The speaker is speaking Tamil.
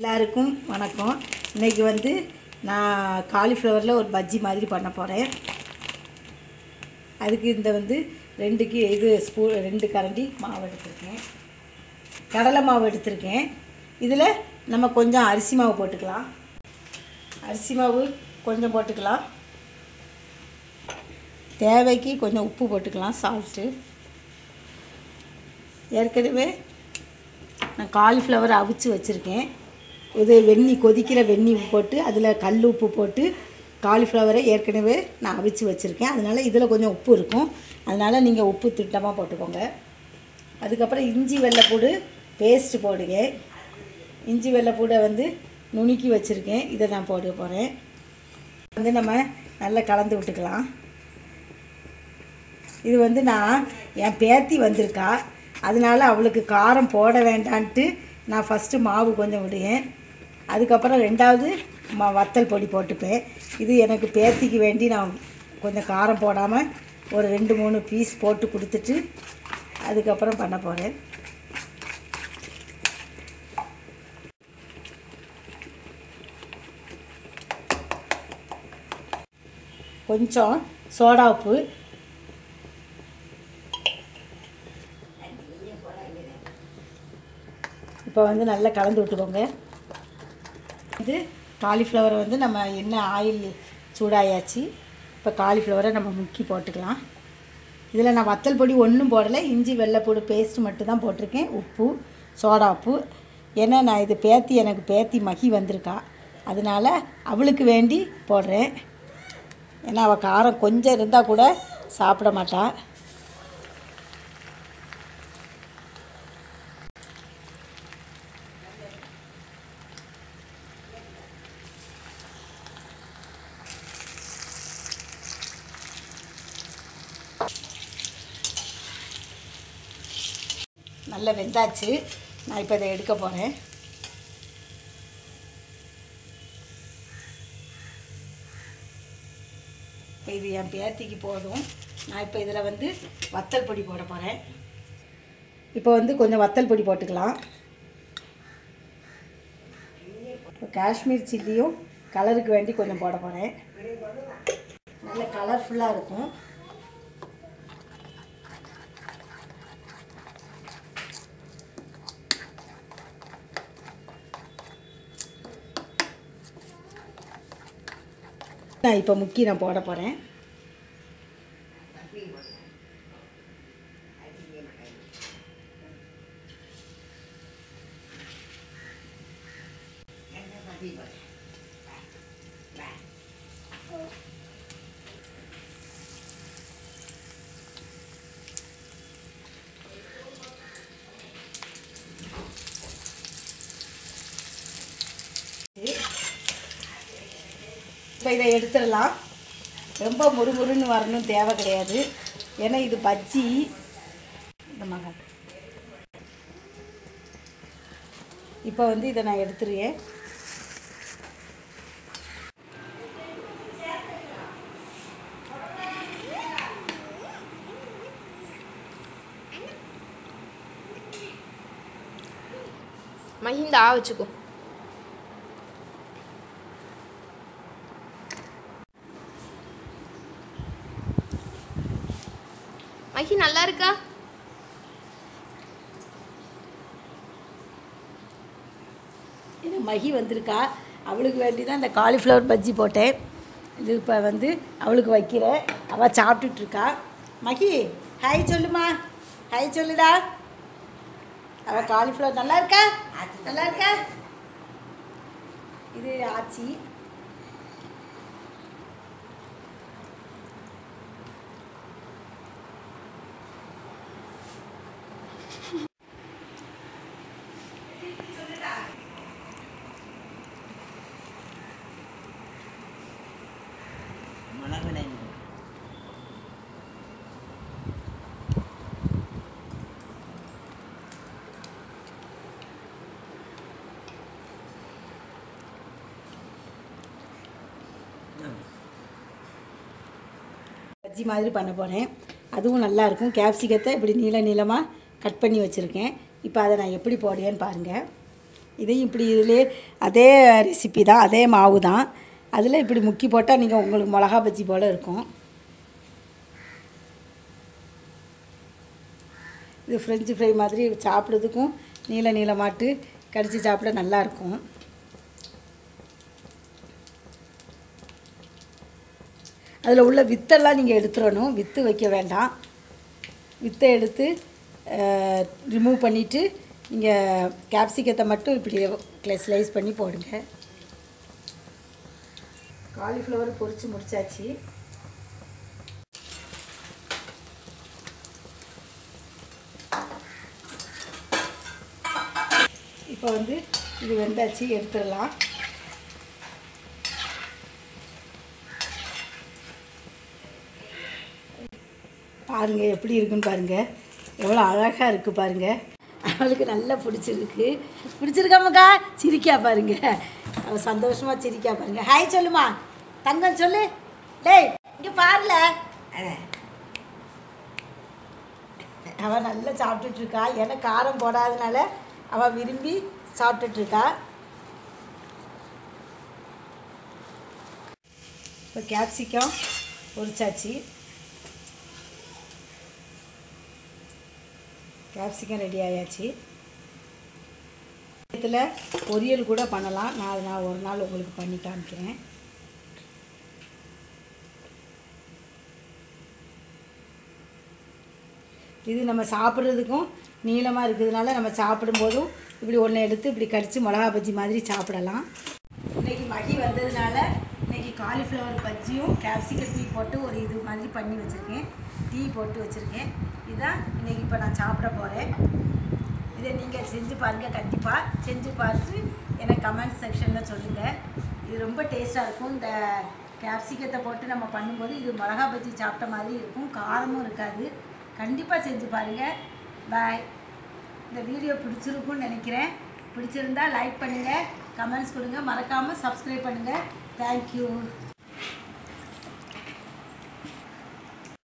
எல்லாருக்கும் வணக்கம். இன்றைக்கி நான் காலிஃப்ளவரில் ஒரு பஜ்ஜி மாதிரி பண்ண போகிறேன். அதுக்கு ரெண்டு கரண்டி மாவு எடுத்துருக்கேன், கடலை மாவு எடுத்திருக்கேன். இதில் நம்ம கொஞ்சம் அரிசி மாவு போட்டுக்கலாம், தேவைக்கு கொஞ்சம் உப்பு போட்டுக்கலாம், சால்ட்டு. ஏற்கனவே நான் காலிஃப்ளவர் அவிச்சு வச்சுருக்கேன். இது கொதிக்கிற வெந்நீர் போட்டு அதில் கல் உப்பு போட்டு காலிஃப்ளவரை ஏற்கனவே நான் அவிச்சு வச்சுருக்கேன். அதனால் இதில் கொஞ்சம் உப்பு இருக்கும், அதனால் நீங்கள் உப்பு திட்டமாக போட்டுக்கோங்க. அதுக்கப்புறம் இஞ்சி வெள்ளைப்பூடு பேஸ்ட்டு போடுங்க. இஞ்சி வெள்ளைப்பூடை நுணுக்கி வச்சுருக்கேன், இதை நான் போட போகிறேன். நம்ம நல்லா கலந்து விட்டுக்கலாம். இது நான் என் பேத்தி வந்திருக்கா, அதனால் அவளுக்கு காரம் போட வேண்டான்ட்டு நான் ஃபஸ்ட்டு மாவு கொஞ்சம் விடுவேன். அதுக்கப்புறம் ரெண்டாவது வத்தல் பொடி போட்டுப்பேன். இது எனக்கு பேத்திக்கு வேண்டி நான் கொஞ்சம் காரம் போடாமல் ஒரு 2-3 பீஸ் போட்டு கொடுத்துட்டு அதுக்கப்புறம் பண்ண போகிறேன். கொஞ்சம் சோடா உப்பு, இப்போ நல்லா கலந்து விட்டுக்கோங்க. காலிஃப்ளவரை நம்ம ஆயில் சூடாயாச்சு. இப்போ காலிஃப்ளவரை நம்ம முக்கி போட்டுக்கலாம். இதில் நான் வத்தல் பொடி ஒன்றும் போடலை, இஞ்சி வெள்ளைப்பூடு பேஸ்ட்டு மட்டும் தான் போட்டிருக்கேன், உப்பு சோடா உப்பு. ஏன்னா நான் இது எனக்கு பேத்தி மகி வந்திருக்கா, அதனால் அவளுக்கு வேண்டி போடுறேன். ஏன்னா அவள் காரம் கொஞ்சம் இருந்தால் கூட சாப்பிட மாட்டாள். நல்லா வெந்தாச்சு. நான் இப்போ இதை எடுக்க போகிறேன். இப்போ இது என் பேத்திக்கு போதும். நான் இப்போ இதில் வத்தல் பொடி போட போகிறேன். இப்போ கொஞ்சம் வத்தல் பொடி போட்டுக்கலாம். இப்போ காஷ்மீர் சில்லியும் கலருக்கு வேண்டி கொஞ்சம் போட போகிறேன். நல்ல கலர்ஃபுல்லாக இருக்கும். நான் இப்போ நான் போட போகிறேன். இப்போ இதை எடுத்துடலாம். ரொம்ப முறுமுறுன்னு வரணும் தேவை கிடையாது, ஏன்னா இது பஜ்ஜி. இப்போ இதை நான் எடுத்துருக்கேன். மஹிந்தா வச்சுக்கோ. நல்லா இருக்கா? மகி வந்திருக்கா, அவளுக்கு வேண்டி தான் இந்த காலிஃப்ளவர் பஜ்ஜி போட்டேன். இது இப்போ அவளுக்கு வைக்கிறேன். அவள் சாப்பிட்டுட்டு இருக்கா. மகி ஹாய் சொல்லுமா, ஹாய் சொல்லுடா. அவள் காலிஃப்ளவர் நல்லா இருக்கா, நல்லா இருக்கா. இது ஆச்சி. பஜ்ஜி மாதிரி பண்ண போகிறேன், அதுவும் நல்லாயிருக்கும். கேப்சிகத்தை இப்படி நீளமாக கட் பண்ணி வச்சுருக்கேன். இப்போ அதை நான் எப்படி போடுவேன்னு பாருங்கள். இதையும் இப்படி இதுலேயே அதே ரெசிபி தான், அதே மாவு தான். அதில் இப்படி முக்கி போட்டால் நீங்கள் உங்களுக்கு மிளகா பஜ்ஜி போல் இருக்கும். இது ஃப்ரெஞ்சு ஃப்ரை மாதிரி சாப்பிட்றதுக்கும் நீள நீளமாட்டு கடித்து சாப்பிட நல்லாயிருக்கும். அதில் உள்ள வித்தெல்லாம் நீங்கள் எடுத்துடணும், வித்து வைக்க வேண்டாம். வித்தை எடுத்து ரிமூவ் பண்ணிவிட்டு நீங்கள் கேப்சிகத்தை மட்டும் இப்படி ஸ்லைஸ் பண்ணி போடுங்க. காலிஃப்ளவர் பொரித்து முடிச்சாச்சு. இப்போ வந்து இது வெந்தாச்சு, எடுத்துடலாம். பாருங்கள் எப்படி இருக்குன்னு பாருங்கள், எவ்வளோ அழகாக இருக்குது பாருங்கள். அவளுக்கு நல்லா பிடிச்சிருக்கு. பிடிச்சிருக்காமக்கா சிரிக்கா பாருங்கள், அவள் சந்தோஷமாக சிரிக்கா பாருங்கள். ஹாய் சொல்லுமா தங்கம் சொல்லு. டேய் இங்கே பாருல, அவள் நல்லா சாப்பிட்டுட்ருக்கா. ஏன்னா காரம் போடாதனால அவள் விரும்பி சாப்பிட்டுட்ருக்கா. இப்போ கேப்சிகம் பொரிச்சாச்சு, கேப்சிகம் ரெடி ஆயாச்சு. இதில் பொரியல் கூட பண்ணலாம். நான் ஒரு நாள் உங்களுக்கு பண்ணி காமிக்கிறேன். இது நம்ம சாப்பிட்றதுக்கும் நீளமாக இருக்கிறதுனால நம்ம சாப்பிடும்போதும் இப்படி ஒன்று எடுத்து இப்படி கடித்து மிளகா பஜ்ஜி மாதிரி சாப்பிடலாம். இன்றைக்கி மகி வந்ததுனால இன்றைக்கி காலிஃப்ளவர் பஜ்ஜியும் கேப்சிகம் டீ போட்டு ஒரு இது மாதிரி பண்ணி வச்சுருக்கேன், டீ போட்டு வச்சுருக்கேன். இதுதான் இன்றைக்கி இப்போ நான் சாப்பிட போகிறேன். இதை நீங்கள் செஞ்சு பாருங்கள், கண்டிப்பாக செஞ்சு பார்த்து எனக்கு கமெண்ட் செக்ஷனில் சொல்லுங்கள். இது ரொம்ப டேஸ்ட்டாக இருக்கும். இந்த கேப்சிகத்தை போட்டு நம்ம பண்ணும்போது இது மிளகா பஜ்ஜி சாப்பிட்ட மாதிரி இருக்கும், காரமும் இருக்காது. கண்டிப்பாக செஞ்சு பாருங்கள். பாய். இந்த வீடியோ பிடிச்சிருக்குன்னு நினைக்கிறேன். பிடிச்சிருந்தால் லைக் பண்ணுங்கள், கமெண்ட்ஸ் கொடுங்க, மறக்காமல் சப்ஸ்கிரைப் பண்ணுங்கள். தேங்க்யூ.